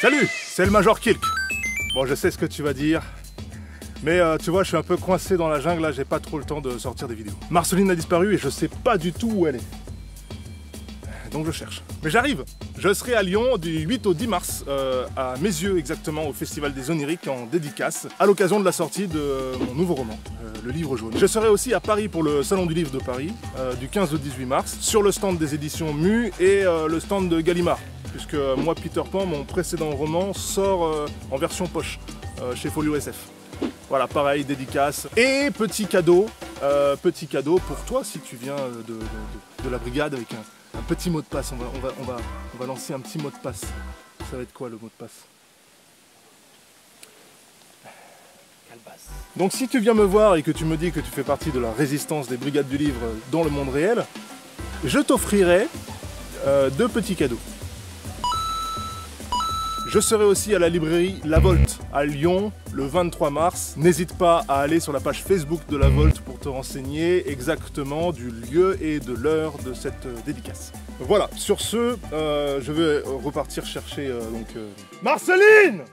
Salut, c'est le Major Kilk. Bon, je sais ce que tu vas dire, mais tu vois, je suis un peu coincé dans la jungle, là, j'ai pas trop le temps de sortir des vidéos. Marceline a disparu et je sais pas du tout où elle est. Donc je cherche. Mais j'arrive. Je serai à Lyon du 8 au 10 mars, à mes yeux exactement, au Festival des Oniriques en dédicace, à l'occasion de la sortie de mon nouveau roman, Le Livre Jaune. Je serai aussi à Paris pour le Salon du Livre de Paris, du 15 au 18 mars, sur le stand des éditions MU et le stand de Gallimard. Puisque moi, Peter Pan, mon précédent roman sort en version poche chez Folio SF. Voilà, pareil, dédicace. Et petit cadeau pour toi si tu viens de la brigade avec un petit mot de passe. On va lancer un petit mot de passe. Ça va être quoi le mot de passe? Calbasse. Donc si tu viens me voir et que tu me dis que tu fais partie de la résistance des brigades du livre dans le monde réel, je t'offrirai deux petits cadeaux. Je serai aussi à la librairie La Virevolte à Lyon le 23 mars. N'hésite pas à aller sur la page Facebook de La Virevolte pour te renseigner exactement du lieu et de l'heure de cette dédicace. Voilà, sur ce, je vais repartir chercher Marceline!